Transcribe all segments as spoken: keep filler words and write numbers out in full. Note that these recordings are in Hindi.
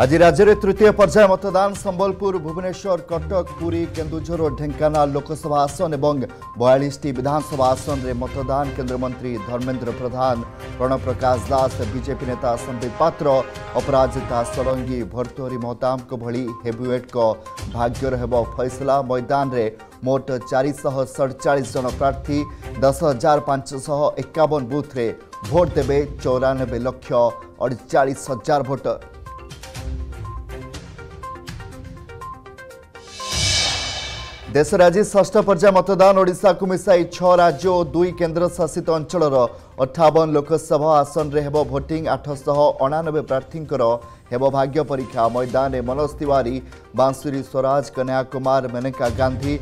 आज राज्य तृतीय पर्याय मतदान संबलपुर भुवनेश्वर कटक पुरी केन्दुझर और ढेंकानाल लोकसभा आसन एवं बयालीस विधानसभा आसन रे मतदान केन्द्रमंत्री धर्मेन्द्र प्रधान प्रणव प्रकाश दास बीजेपी नेता संबित पात्र अपराजिता षडंगी भर्तृहरि महताब भली हेवीवेट को भाग्यर हेब फैसला मैदान रे मोट चार सौ सैंतालीस जन प्रार्थी दस हजार पांच सौ इक्यावन बूथ रे भोट देवे चौरानबे लक्ष अड़चाश हजार भोटर। देश में आज षष्ठ पर्याय मतदान ओडिशा को मिसाई छह राज्य और दुई केन्द्र शासित अंचल अठावन लोकसभा आसन रे हेबो भोटिंग आठशह अणानबे प्रार्थींकर हेबो भाग्य परीक्षा मैदान में मनोज तिवारी बांसुरी स्वराज कन्याकुमार मेनका गांधी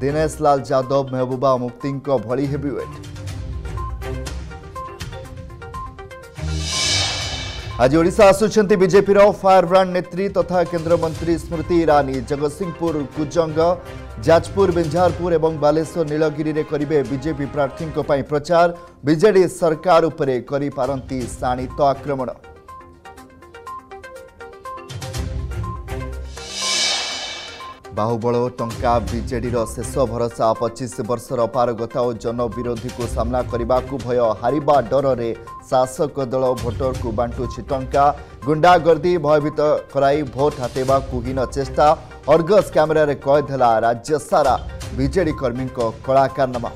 दिनेश लाल यादव महबूबा मुफ्ती भली हेवीवेट। आज ओडिशा आसुचंती बीजेपी रो फायरब्रांड नेत्री तथा केंद्र मंत्री स्मृति ईरानी जगतसिंहपुर कुजंग जाजपुर बिंझारपुर एवं बालेश्वर नीलगिरी रे करिबे बीजेपी प्रार्थी को पाई प्रचार बीजेडी सरकार उपरे करि पारंती शाणित आक्रमण। बाहुबल टंका बीजेडी शेष भरोसा पच्चीस वर्षर अपारगता और जनविरोधी को सामना करने को भय हारिबा डर रे शासक दल भोटर को बांटुछि टंका गुंडागर्दी भयभीत कराई भोट हातेबा हीन चेष्टा अर्गस कैमेरा रे कैद हला राज्य सारा बीजेडी कर्मी को कड़ा कारनामा।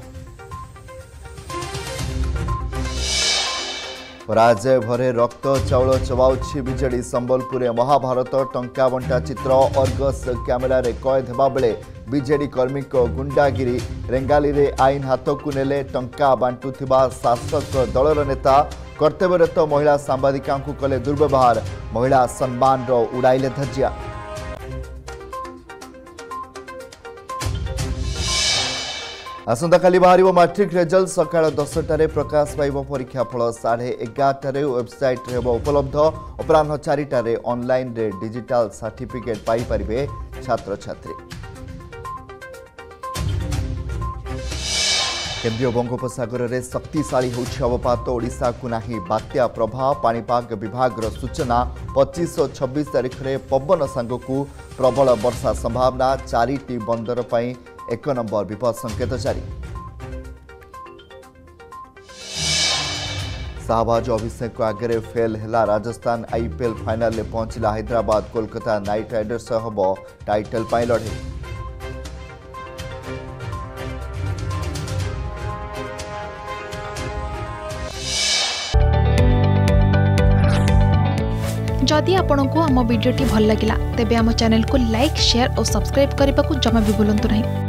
पराजय भरे रक्त चाउल चबाउछि बीजेडी संबलपुर महाभारत टंका बंटा चित्र अर्गस कैमेरा रे कैद होगा बेले बीजेडी कर्मी को गुंडागिरी रेंगाली रे आईन हाथ को नेले टंका बांटुथिबा शासक दलर नेता कर्तव्यरत महिला सांबादिकांकु कले दुर्व्यवहार महिला सम्मान रो उड़ाइले धज्जिया। आसंता काली बाहर मैट्रिक रिजल्ट सकाल दसटार प्रकाश पाइब परीक्षा फल साढ़े एगारटार वेबसाइट होब उपलब्ध अपराह चारिटार ऑनलाइन रे डिजिटल सर्टिफिकेट पाई परिबे छात्र छात्री। केन्द्रीय बंगोपसागर में शक्तिशाली होवपात ओडिशा को नाही बात्या प्रभाव पाणीपाग विभाग सूचना पच्चीस और छब्बीस तारीख में पवन सांग को प्रबल वर्षा संभावना चारिटी बंदर पर एक नंबर विपद संकेत जारी। शाहबाज अभिषेक आगे फेल है राजस्थान आईपीएल फाइनाल में पहुंचला हैदराबाद कोलकाता नाइट राइडर्स हम टाइटल पर लड़े। जदि आपंक आम भिडी भल लगा तेब आम चैनल को लाइक शेयर और सब्सक्राइब करने को जमा भी बुलां नहीं।